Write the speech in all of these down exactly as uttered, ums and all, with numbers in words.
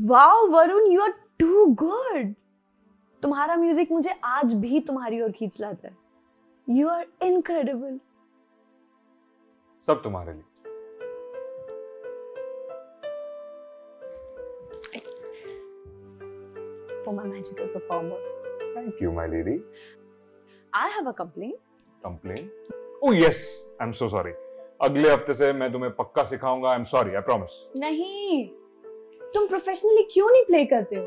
Wow Varun, you are too good. तुम्हारा music मुझे आज भी तुम्हारी ओर खींच लाता है. You are incredible. सब तुम्हारे लिए. For my magical performer. Thank you, my lady. I have a complaint. Complaint? Oh yes, I'm so sorry. अगले हफ्ते से मैं तुम्हें पक्का सिखाऊंगा. I'm sorry, I promise. नहीं, तुम प्रोफेशनली क्यों नहीं प्ले करते हो?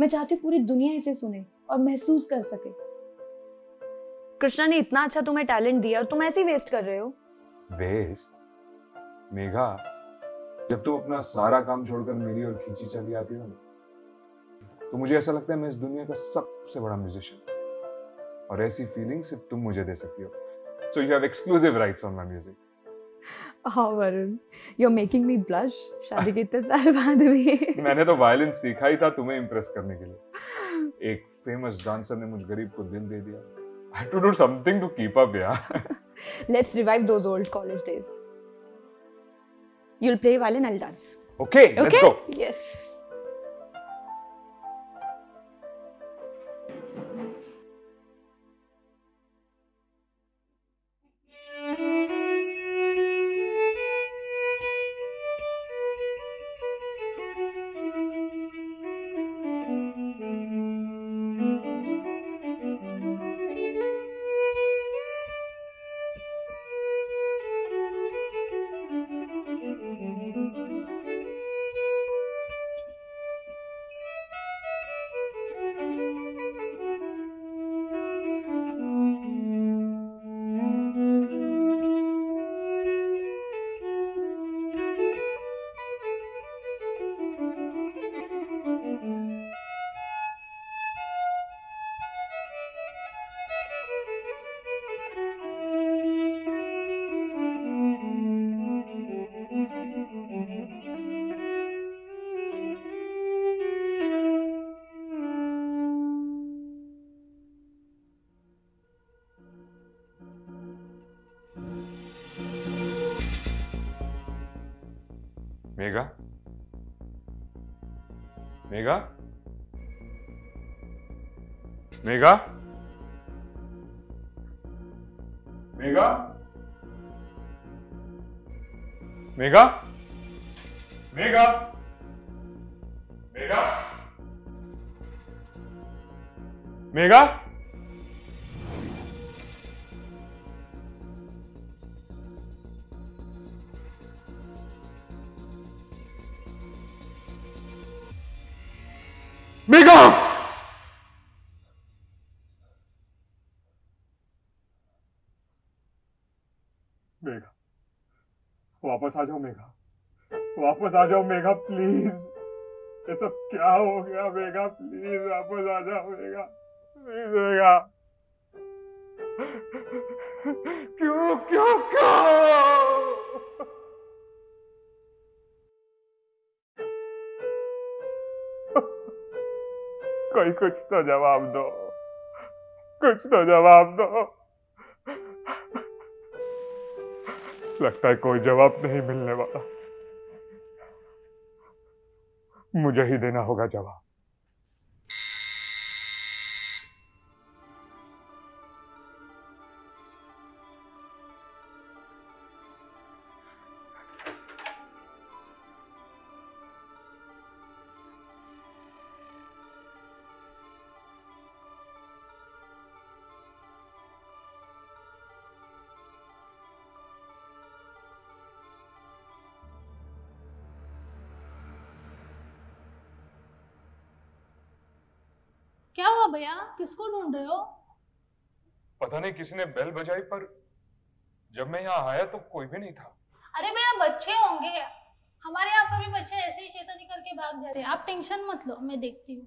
मैं चाहती हूँ पूरी दुनिया इसे सुने और महसूस कर सके. कृष्णा ने इतना अच्छा तुम्हें टैलेंट दिया और तुम ऐसे ही वेस्ट कर रहे हो. वेस्ट? मेघा, जब तुम अपना सारा काम छोड़कर मेरी ओर खींची चली आती हो तो मुझे ऐसा लगता है मैं इस दुनिया का सबसे बड़ा म्यूजिशियन, और ऐसी फीलिंग सिर्फ तुम मुझे दे सकती हो. So you have exclusive rights on my music. Oh Varun, you're making me blush. शादी के इतने साल बाद भी. मैंने तो वायलिन सीखा ही था तुम्हें इम्प्रेस करने के लिए. एक फेमस डांसर ने मुझ गरीब को दिल दे दिया. I had to do something to keep up, yeah. Let's revive those old college days. You'll play violin, I'll dance. Okay, okay? Let's go. Yes. Megha, Megha, Megha, Megha, Megha, Megha, Megha, Megha, Megha! Megha, वापस आ जाओ मेघा, वापस आ जाओ मेघा, प्लीज. ये सब क्या हो गया मेघा? प्लीज वापस आ जाओ मेघा, प्लीज मेघा. क्यों क्यों क्यों कोई कुछ तो जवाब दो, कुछ तो जवाब दो. लगता है कोई जवाब नहीं मिलने वाला. मुझे ही देना होगा जवाब. क्या हुआ भैया, किसको ढूंढ रहे हो? पता नहीं किसी ने बेल बजाई, पर जब मैं यहाँ आया तो कोई भी नहीं था. अरे भैया बच्चे होंगे, हमारे यहाँ पर भी बच्चे ऐसे ही शैतानी करके भाग जाते हैं. आप टेंशन मत लो, मैं देखती हूँ.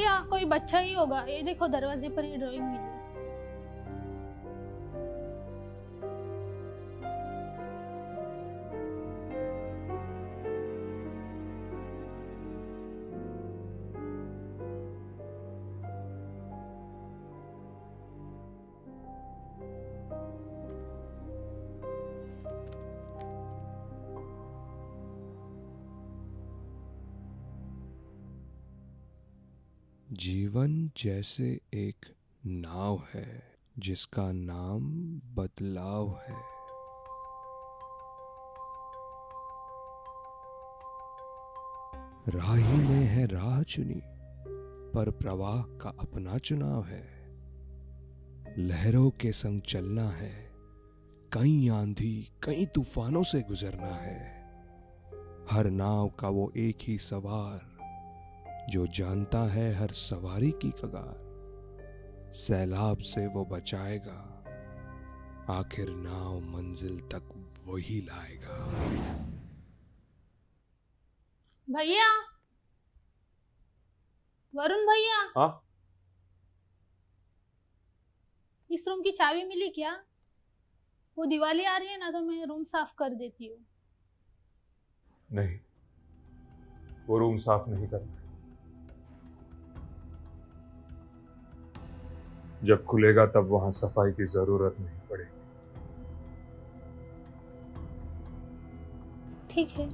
या कोई बच्चा ही होगा। ये देखो दरवाजे पर ये ड्राइंग मिली। जीवन जैसे एक नाव है जिसका नाम बदलाव है। राही ने है राह चुनी, पर प्रवाह का अपना चुनाव है। लहरों के संग चलना है, कई आंधी कई तूफानों से गुजरना है। हर नाव का वो एक ही सवार जो जानता है हर सवारी की कगार। सैलाब से वो बचाएगा, आखिर नाव मंजिल तक वही लाएगा। भैया, वरुण भैया, हाँ? इस रूम की चाबी मिली क्या? वो दिवाली आ रही है ना, तो मैं रूम साफ कर देती हूँ। नहीं, वो रूम साफ नहीं करना। जब खुलेगा तब वहां सफाई की जरूरत नहीं पड़ेगी। ठीक है।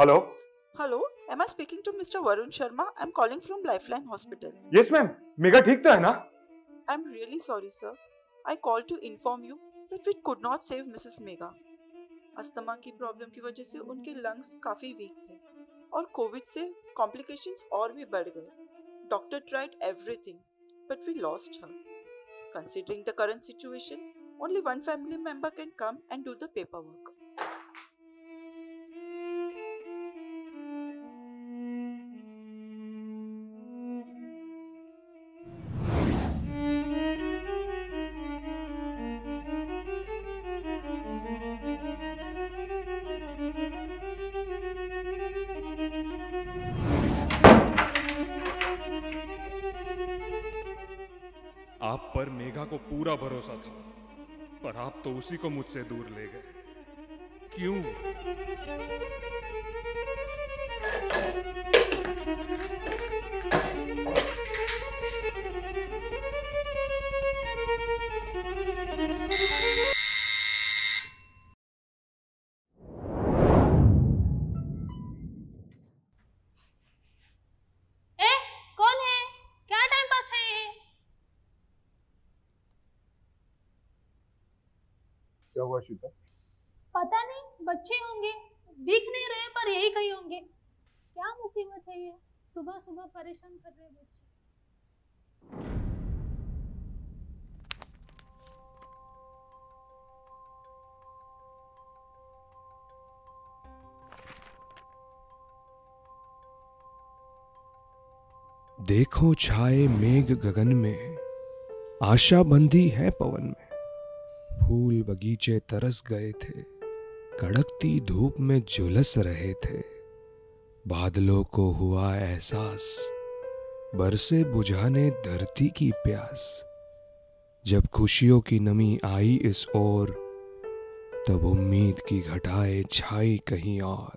Hello hello, am I speaking to mister Varun Sharma? I'm calling from Lifeline Hospital. Yes ma'am, मेगा ठीक तो है ना? I'm really sorry sir. I called to inform you that we could not save Mrs Megha. Asthma की problem की वजह से उनके लंग्स काफी वीक थे और कोविड से कॉम्प्लिकेशंस और भी बढ़ गए. Doctor tried everything but we lost her. Considering the current situation, only one family member can come and do the paper work. आप पर मेघा को पूरा भरोसा था, पर आप तो उसी को मुझसे दूर ले गए। क्यों? क्या हुआ शीता? पता नहीं, बच्चे होंगे, दिख नहीं रहे पर यही कहीं होंगे। क्या मुसीबत है ये, सुबह सुबह परेशान कर रहे बच्चे। देखो छाए मेघ गगन में, आशा बंधी है पवन में। फूल बगीचे तरस गए थे, कड़कती धूप में झुलस रहे थे। बादलों को हुआ एहसास, बरसे बुझाने धरती की प्यास। जब खुशियों की नमी आई इस ओर, तब उम्मीद की घटाएं छाई कहीं और।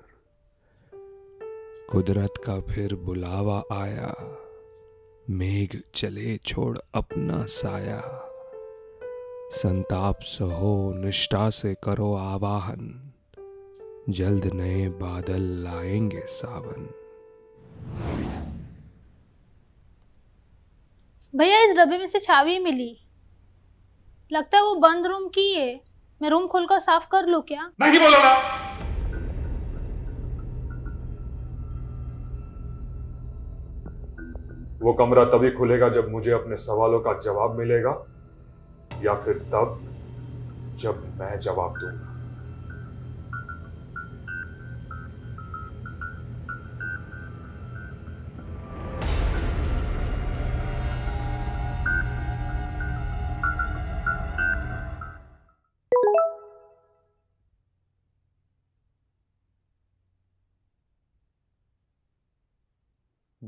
कुदरत का फिर बुलावा आया, मेघ चले छोड़ अपना साया। संताप सहो, निष्ठा से करो आवाहन, जल्द नए बादल लाएंगे सावन। भैया, इस डब्बे में से चाबी मिली, लगता है वो बंद रूम की है। मैं रूम खोलकर साफ कर लूं क्या? नहीं बोलो ना। वो कमरा तभी खुलेगा जब मुझे अपने सवालों का जवाब मिलेगा या फिर तब जब मैं जवाब दूंगा।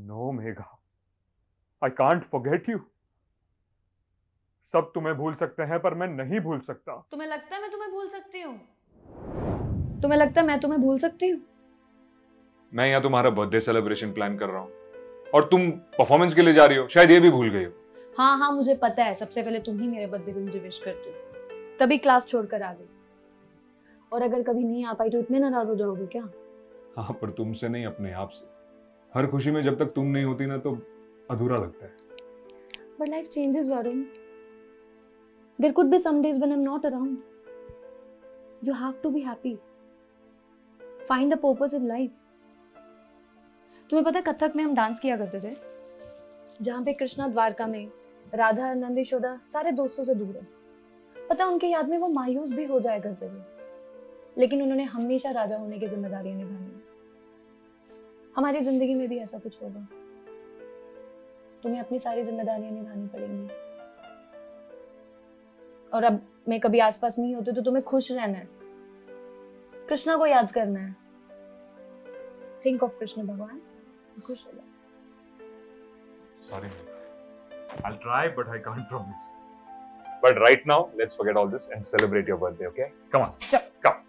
No, Megha, I can't forget you. सब तुम्हें भूल सकते हैं पर मैं नहीं भूल सकता। तुम्हें लगता है मैं तुम्हें भूल सकती हूँ? तुम्हें लगता है मैं तुम्हें भूल सकती हूँ? मैं यहाँ तुम्हारा बर्थडे सेलिब्रेशन प्लान कर रहा हूँ और तुम परफॉर्मेंस के लिए जा रही हो, शायद ये भी भूल गई हो। हाँ हाँ मुझे पता है, सबसे पहले तुम ही मेरे बर्थडे को मुझे विश करते हो, तभी क्लास छोड़कर आ गई। और अगर कभी नहीं आ पाई तो इतने नाराज हो जाओगे क्या? हाँ पर तुमसे नहीं, अपने आप से। हर खुशी में जब तक तुम नहीं होती ना तो अधूरा लगता है। But life changes, Varun. There could be some days when I'm not around. You have to be happy. Find a purpose in life. तुम्हें पता है कथक में हम डांस किया करते थे, जहाँ पे कृष्णा द्वारका में, राधा नंदी शोधा सारे दोस्तों से दूर है। पता उनके याद में वो मायूस भी हो जाया करते थे, लेकिन उन्होंने हमेशा राजा होने की जिम्मेदारियां निभाई। हमारी जिंदगी में भी ऐसा कुछ होगा, तुम्हें अपनी सारी जिम्मेदारियां निभानी पड़ेंगी। और अब मैं कभी आसपास नहीं होती तो तुम्हें खुश रहना है, कृष्णा को याद करना है, थिंक ऑफ कृष्ण भगवान, खुश हो जाओ। Sorry, I'll try but I can't promise. But right now, let's forget all this and celebrate your birthday, okay? Come on, चल, come.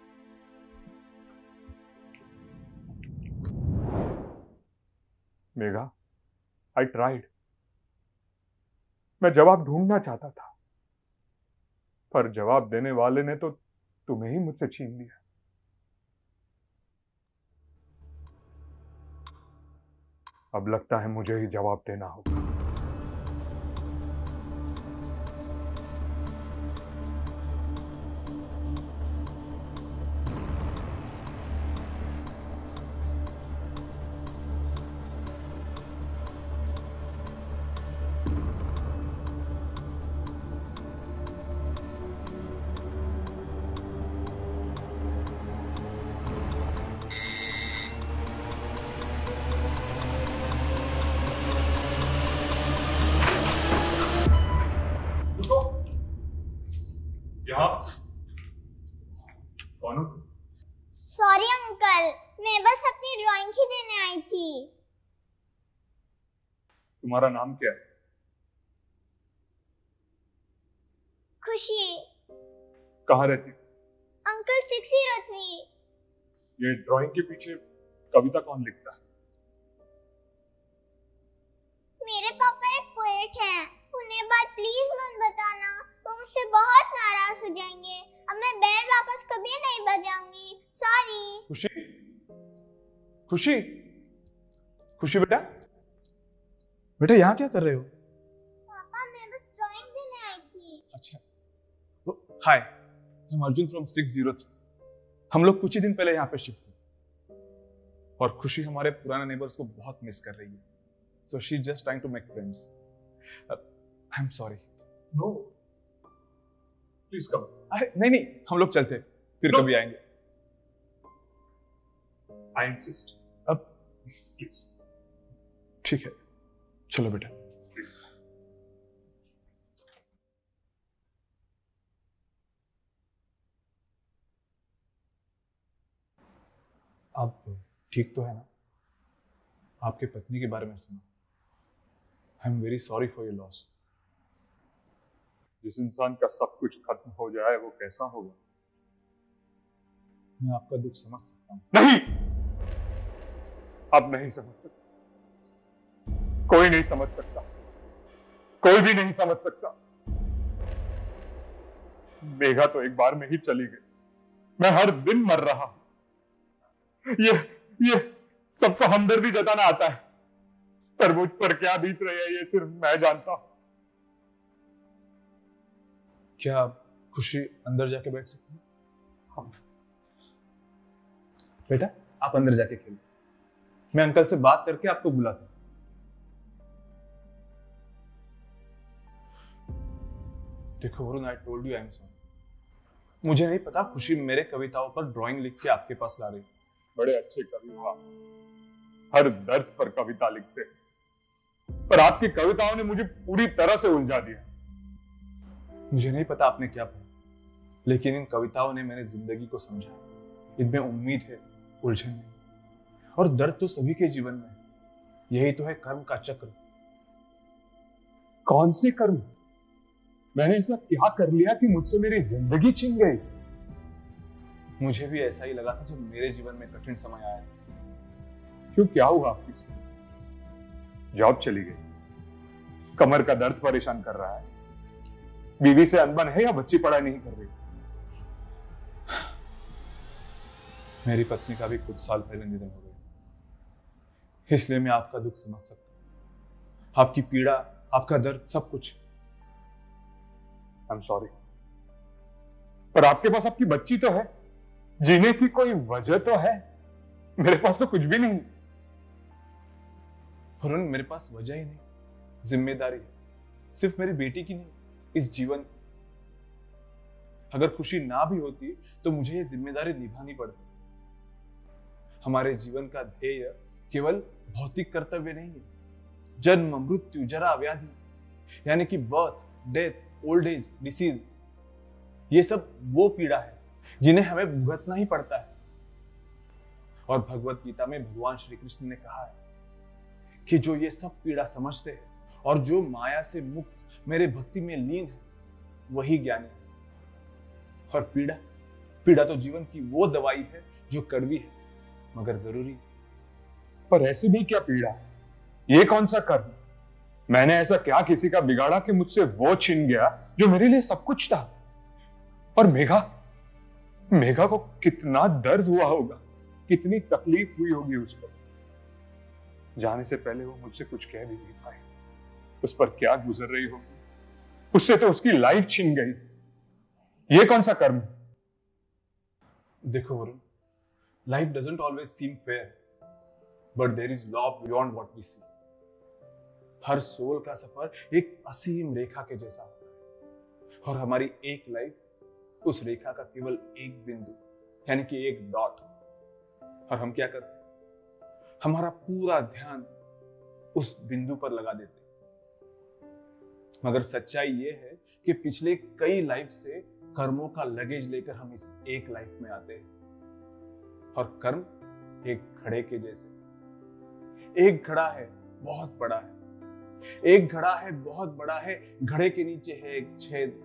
Megha, I tried. मैं जवाब ढूंढना चाहता था पर जवाब देने वाले ने तो तुम्हें ही मुझसे छीन लिया। अब लगता है मुझे ही जवाब देना होगा। सॉरी अंकल, मैं बस अपनी ड्राइंग ही देने आई थी। तुम्हारा नाम क्या है? खुशी। कहाँ रहती? Uncle six zero three. ये ड्राइंग के पीछे कविता कौन लिखता है? मेरे पापा एक पोएट हैं, उन्हें बात प्लीज मत बताना, वो मुझसे बहुत नाराज हो जाएंगे। अब मैं बैल वापस कभी नहीं बजाऊंगी, सॉरी। खुशी, खुशी, खुशी बेटा, बेटा यहाँ क्या कर रहे हो? पापा मैं बस ड्राइंग देने आई थी। अच्छा, hi, I am Arjun from six zero three. हम लोग कुछ ही दिन पहले यहाँ पे शिफ्ट हुए और खुशी हमारे पुराने नेबर्स को बहुत मिस कर रही है, so she is just trying to make friends. I am sorry. No, please come. नहीं नहीं, हम लोग चलते, फिर no. कभी आएंगे। I insist. अब प्लीज। ठीक है, चलो बेटा। प्लीज। आप ठीक तो है ना? आपके पत्नी के बारे में सुना। I am very sorry for your loss. जिस इंसान का सब कुछ खत्म हो जाए वो कैसा होगा? मैं आपका दुख समझ सकता हूँ। नहीं, आप नहीं समझ सकते, कोई नहीं समझ सकता, कोई भी नहीं समझ सकता। मेघा तो एक बार में ही चली गई, मैं हर दिन मर रहा हूं। ये ये सबको हमदर्दी जताना आता है पर मुझ पर क्या बीत रही है ये सिर्फ मैं जानता हूं। क्या खुशी अंदर जाके बैठ सकती है? हाँ। बेटा आप अंदर जाके खेलो, मैं अंकल से बात करके आपको बुलाता हूं। देखो Varun, I told you I am sorry. मुझे नहीं पता खुशी मेरे कविताओं पर ड्राइंग लिख के आपके पास ला रही। बड़े अच्छे कवि हो आप, हर दर्द पर कविता लिखते हैं, पर आपकी कविताओं ने मुझे पूरी तरह से उलझा दिया। मुझे नहीं पता आपने क्या पढ़ा, लेकिन इन कविताओं ने मैंने जिंदगी को समझा। इनमें उम्मीद है, उलझन नहीं, और दर्द तो सभी के जीवन में है। यही तो है कर्म का चक्र। कौन से कर्म? मैंने ऐसा क्या कर लिया कि मुझसे मेरी जिंदगी छिन गई? मुझे भी ऐसा ही लगा था जब मेरे जीवन में कठिन समय आया। क्यों, क्या हुआ आपके साथ? जॉब चली गई, कमर का दर्द परेशान कर रहा है, बीवी से अनबन है या बच्ची पढ़ाई नहीं कर रही? मेरी पत्नी का भी कुछ साल पहले निधन हो गया, इसलिए मैं आपका दुख समझ सकता, आपकी पीड़ा, आपका दर्द, सब कुछ। आई एम सॉरी, पर आपके पास आपकी बच्ची तो है, जीने की कोई वजह तो है। मेरे पास तो कुछ भी नहीं। वरुण, मेरे पास वजह ही नहीं, जिम्मेदारी है, सिर्फ मेरी बेटी की नहीं, इस जीवन। अगर खुशी ना भी होती तो मुझे ये जिम्मेदारी निभानी पड़ती। हमारे जीवन का ध्येय केवल भौतिक कर्तव्य नहीं है। जन्म, मृत्यु, जरा, व्याधि, यानी कि birth, death, old age, disease, ये सब वो पीड़ा है जिन्हें हमें भुगतना ही पड़ता है। और भगवत गीता में भगवान श्री कृष्ण ने कहा है कि जो ये सब पीड़ा समझते हैं और जो माया से मुक्त मेरे भक्ति में लीन है, वही ज्ञानी है। और पीड़ा पीड़ा तो जीवन की वो दवाई है जो कड़वी है मगर जरूरी है। पर ऐसे भी क्या पीड़ा है? ये कौन सा कर्म? मैंने ऐसा क्या किसी का बिगाड़ा कि मुझसे वो छिन गया जो मेरे लिए सब कुछ था? और मेघा मेघा को कितना दर्द हुआ होगा, कितनी तकलीफ हुई होगी उसको। जाने से पहले वो मुझसे कुछ कह भी नहीं पाए, उस पर क्या गुजर रही होगी, उससे तो उसकी लाइफ छिन गई। ये कौन सा कर्म? देखो Varun, life doesn't always seem fair, but there is law beyond what we see. हर सोल का सफर एक असीम रेखा के जैसा होता है, और हमारी एक लाइफ उस रेखा का केवल एक बिंदु, यानी कि एक डॉट। और हम क्या करते हैं? हमारा पूरा ध्यान उस बिंदु पर लगा देते हैं। मगर सच्चाई यह है कि पिछले कई लाइफ से कर्मों का लगेज लेकर हम इस एक लाइफ में आते हैं। और कर्म एक घड़े के जैसे, एक घड़ा है बहुत बड़ा है, एक घड़ा है बहुत बड़ा है, घड़े के नीचे है एक छेद,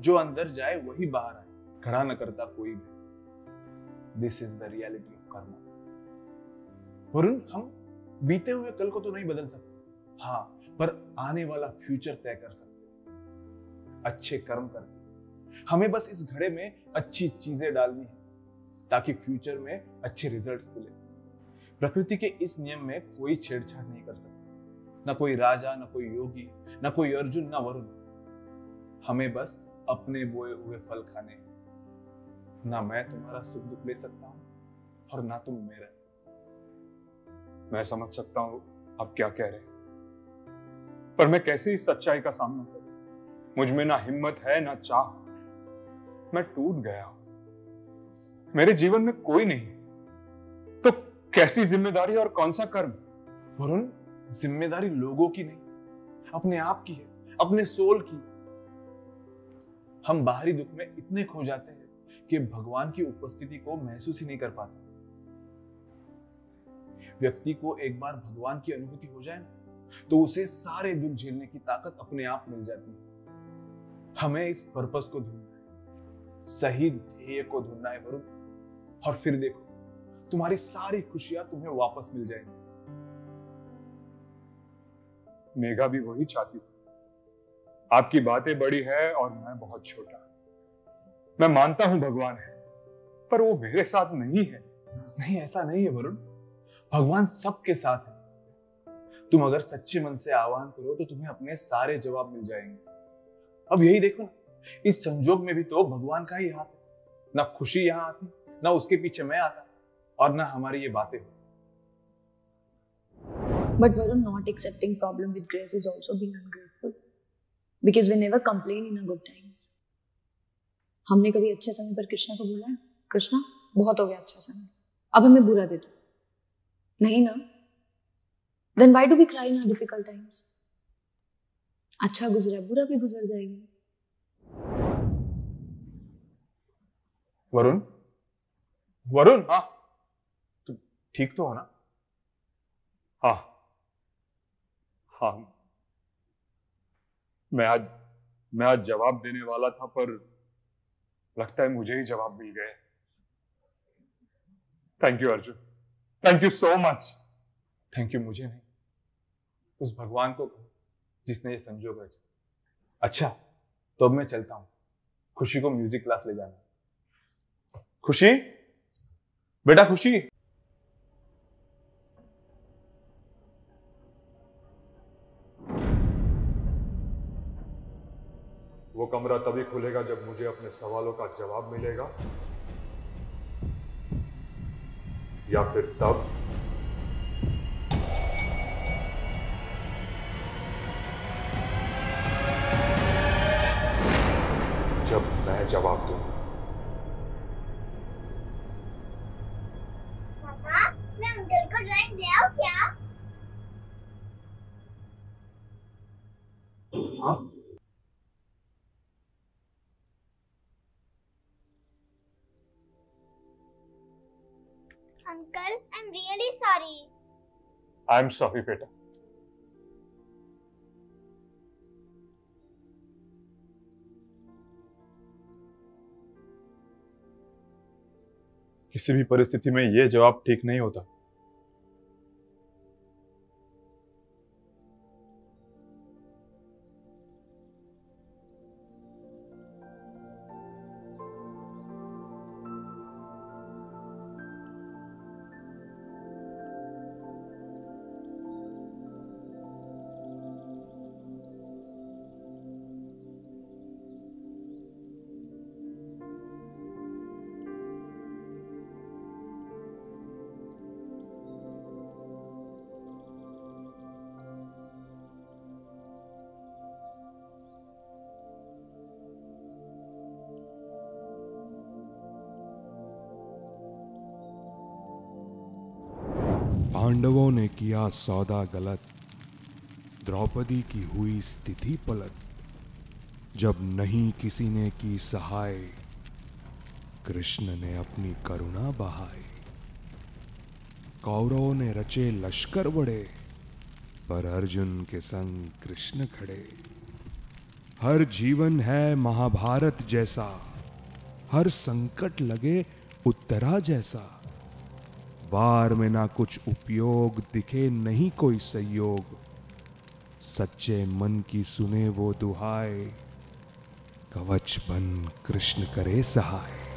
जो अंदर जाए वही बाहर आए, घड़ा न करता कोई भी। This is the reality of karma. Varun, हम बीते हुए कल को तो नहीं बदल सकते, हाँ, पर आने वाला फ्यूचर तय कर सकते। अच्छे कर्म करके हमें बस इस घड़े में अच्छी चीजें डालनी है ताकि फ्यूचर में अच्छे रिजल्ट्स मिले। प्रकृति के इस नियम में कोई छेड़छाड़ नहीं कर सकता, ना कोई राजा, ना कोई योगी, ना कोई अर्जुन, ना वरुण। हमें बस अपने बोए हुए फल खाने हैं। ना मैं तुम्हारा सुख दुख ले सकता हूँ और ना तुम मेरा। मैं समझ सकता हूँ आप क्या कह रहे हैं, पर मैं कैसे इस सच्चाई का सामना करूं? मुझ में ना हिम्मत है ना चाह, मैं टूट गया हूं, मेरे जीवन में कोई नहीं। तो कैसी जिम्मेदारी और कौन सा कर्म? वरुण, जिम्मेदारी लोगों की नहीं, अपने आप की है, अपने सोल की। हम बाहरी दुख में इतने खो जाते हैं कि भगवान की उपस्थिति को महसूस ही नहीं कर पाते। व्यक्ति को एक बार भगवान की अनुभूति हो जाए ना, तो उसे सारे दुख झेलने की ताकत अपने आप मिल जाती है। हमें इस पर्पस को ढूंढना है, सही ध्येय को ढूंढना है वरुण, और फिर देखो तुम्हारी सारी खुशियां तुम्हें वापस मिल जाएंगी। मेघा भी वही चाहती थी। आपकी बातें बड़ी है और मैं बहुत छोटा। मैं मानता हूं भगवान है, पर वो मेरे साथ नहीं है। नहीं, ऐसा नहीं है वरुण, भगवान सबके साथ है। तुम अगर सच्चे मन से आह्वान करो तो तुम्हें अपने सारे जवाब मिल जाएंगे। अब यही देखो ना, इस संजोग में भी तो भगवान का ही हाथ है, ना खुशी यहां आती, ना उसके पीछे मैं आता, और ना हमारी ये बातें होती। But Varun, not accepting problem with grace is also being ungrateful, because we never complain in a good times. हमने कभी अच्छे समय पर कृष्णा को बोला है, कृष्णा बहुत हो गया अच्छा समय, अब हमें बुरा दे दो? नहीं ना। Then why do we cry in difficult times? अच्छा गुजरा, बुरा भी गुजर जाएगा। वरुण, वरुण, हाँ तुम ठीक तो हो ना? हाँ हाँ मैं आज मैं आज जवाब देने वाला था, पर लगता है मुझे ही जवाब मिल गए। Thank you Arjun, thank you so much. Thank you मुझे नहीं, उस भगवान को कहो जिसने ये संजोग रचा। अच्छा तो अब मैं चलता हूं, खुशी को म्यूजिक क्लास ले जाना। खुशी बेटा, खुशी वो कमरा तभी खुलेगा जब मुझे अपने सवालों का जवाब मिलेगा, या फिर तब जब मैं जवाब दूं। Uncle, I'm really sorry. I'm sorry, beta. किसी भी परिस्थिति में यह जवाब ठीक नहीं होता। पांडवों ने किया सौदा गलत, द्रौपदी की हुई स्थिति पलट। जब नहीं किसी ने की सहाय, कृष्ण ने अपनी करुणा बहाई। कौरवों ने रचे लश्कर बड़े, पर अर्जुन के संग कृष्ण खड़े। हर जीवन है महाभारत जैसा, हर संकट लगे उत्तरा जैसा। वार में ना कुछ उपयोग, दिखे नहीं कोई सहयोग। सच्चे मन की सुने वो दुहाई, कवच बन कृष्ण करे सहाय।